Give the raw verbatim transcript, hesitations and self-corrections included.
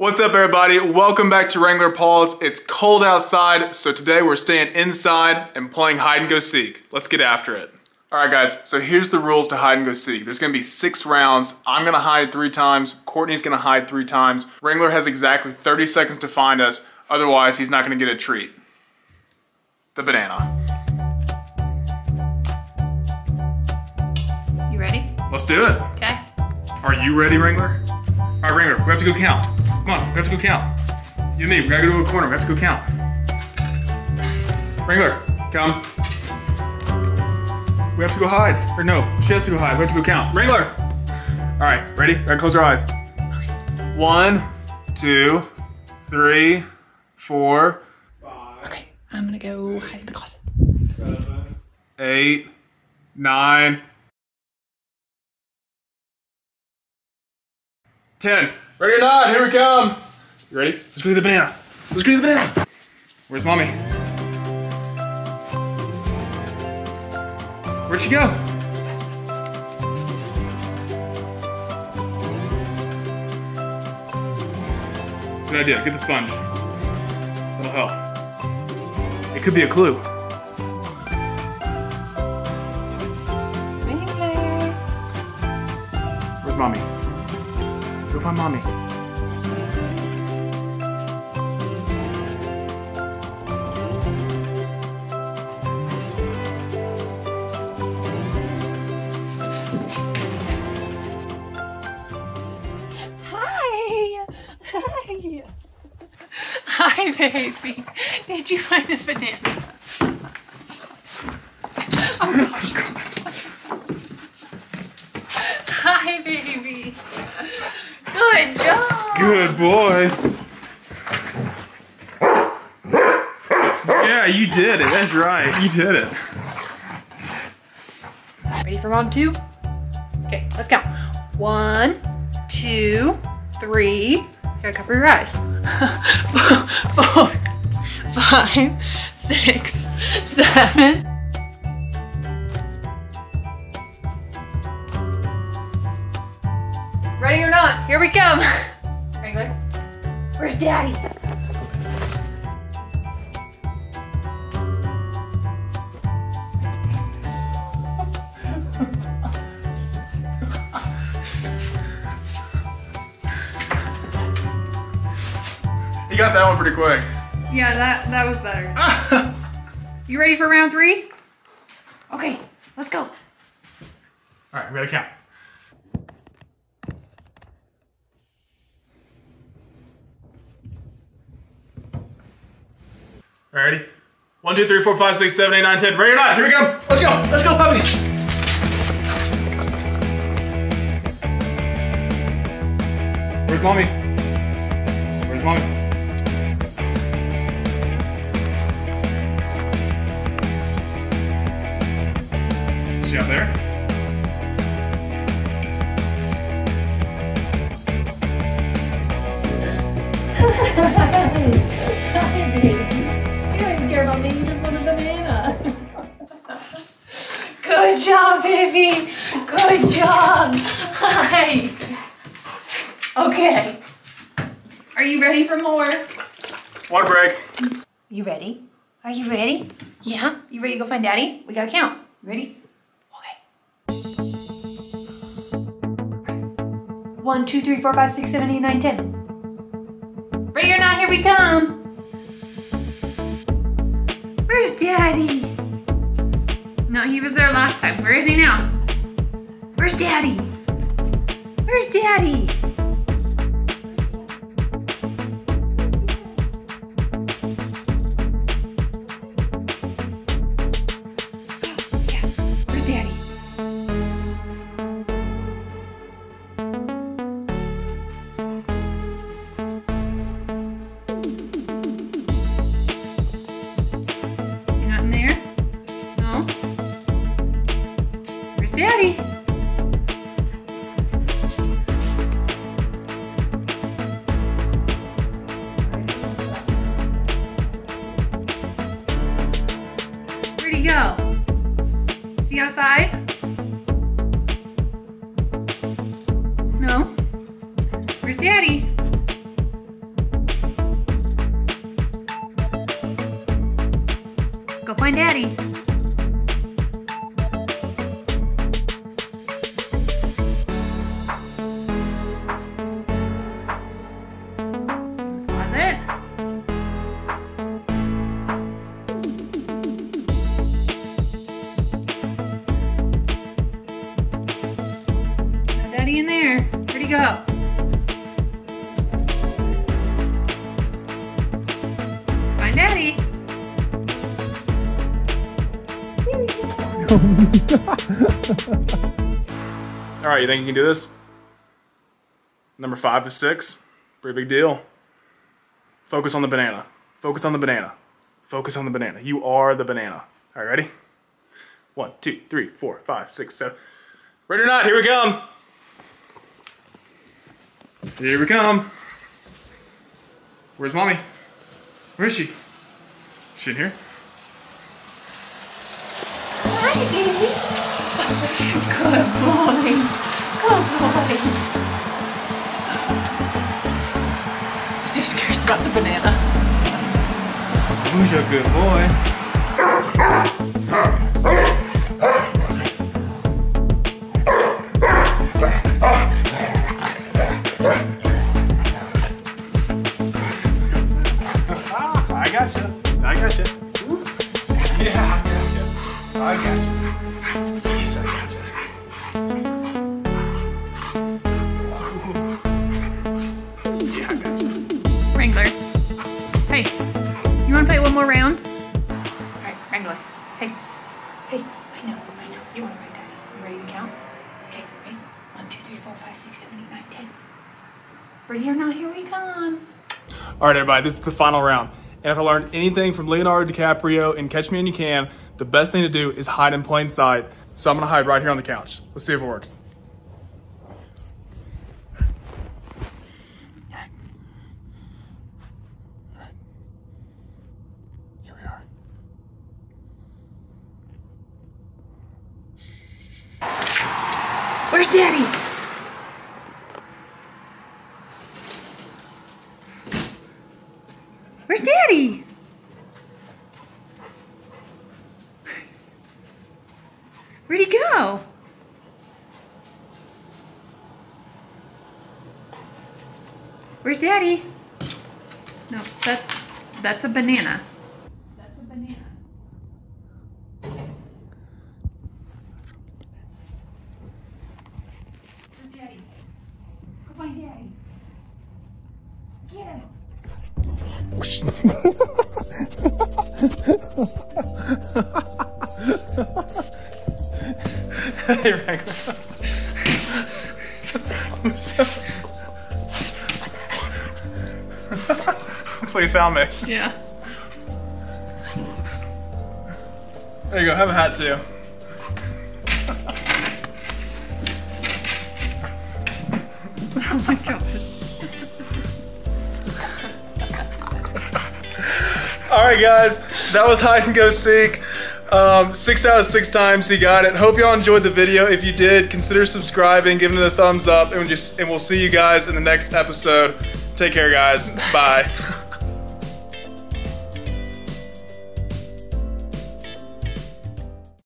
What's up, everybody? Welcome back to Wrangler Paws. It's cold outside, so today we're staying inside and playing hide and go seek. Let's get after it. All right, guys, so here's the rules to hide and go seek. There's gonna be six rounds. I'm gonna hide three times. Courtney's gonna hide three times. Wrangler has exactly thirty seconds to find us. Otherwise, he's not gonna get a treat. The banana. You ready? Let's do it. Okay. Are you ready, Wrangler? All right, Wrangler, we have to go count. Come on, we have to go count. You and me, we gotta go to a corner, we have to go count. Wrangler, come. We have to go hide. Or no, she has to go hide, we have to go count. Wrangler! All right, ready? All right, close our eyes. One, two, three, four. Five, okay, I'm gonna go six, hide in the closet. Seven, eight, nine. ten. Ready or not, here we come. You ready? Let's go get the banana. Let's go get the banana. Where's mommy? Where'd she go? Good idea, get the sponge. That'll help. It could be a clue. Where's mommy? Go find mommy. Hi! Hi! Hi, baby. Did you find a banana? Oh my God. Hi, baby. Good job! Good boy! Yeah, you did it, that's right, you did it. Ready for round two? Okay, let's count. One, two, three, you gotta cover your eyes. Four, five, six, seven. Ready or not, here we come. Wrangler, where's daddy? You got that one pretty quick. Yeah, that, that was better. You ready for round three? Okay, let's go. All right, we gotta count. Ready? One, two, three, four, five, six, seven, eight, nine, ten. Ready or not? Here we go. Let's go. Let's go, puppy. Where's mommy? Where's mommy? Is she out there? Hi, baby. I mean, you just want a banana. Good job, baby. Good job. Hi. Okay. Are you ready for more? Water break. You ready? Are you ready? Yeah. You ready to go find daddy? We gotta count. You ready? Okay. One, two, three, four, five, six, seven, eight, nine, ten. Ready or not, here we come. Where's daddy? No, he was there last time. Where is he now? Where's daddy? Where's daddy? Oh, yeah. Where's daddy? Daddy. Where'd he go? Is he outside? No. Where's daddy? find Daddy. In there. Where'd he go? Find Daddy. All right, you think you can do this? Number five is six. Pretty big deal. Focus on the banana. Focus on the banana. Focus on the banana. You are the banana. All right, ready? One, two, three, four, five, six, seven. Ready or not, here we come. Here we come. Where's Mommy? Where is she? Is she in here? Hi, baby. Good boy. Good boy. She just cares about the banana. Who's your good boy? I gotcha. I gotcha. Yeah, I gotcha. I gotcha. Yes, I gotcha. Yeah, I gotcha. Wrangler. Hey, you want to play one more round? All right, Wrangler. Hey. Hey, I know, I know. You want to write, Daddy. You ready to count? Okay, ready? One, two, three, four, five, six, seven, eight, nine, ten. Ready or not, here we come. All right, everybody, this is the final round. And if I learned anything from Leonardo DiCaprio in Catch Me If You Can, the best thing to do is hide in plain sight. So I'm gonna hide right here on the couch. Let's see if it works. Here we are. Where's Daddy? Where's Daddy? Where'd he go? Where's Daddy? No, that, that's a banana. That's a banana. Where's Daddy? Go find Daddy. Get him. Hey, Wrangler. I'm so... Looks like you found me. Yeah. There you go, have a hat too. Oh my gosh. Alright guys, that was hide and go seek. Um, six out of six times he got it. Hope y'all enjoyed the video. If you did, consider subscribing, giving it a thumbs up, and, just, and we'll see you guys in the next episode. Take care guys, bye.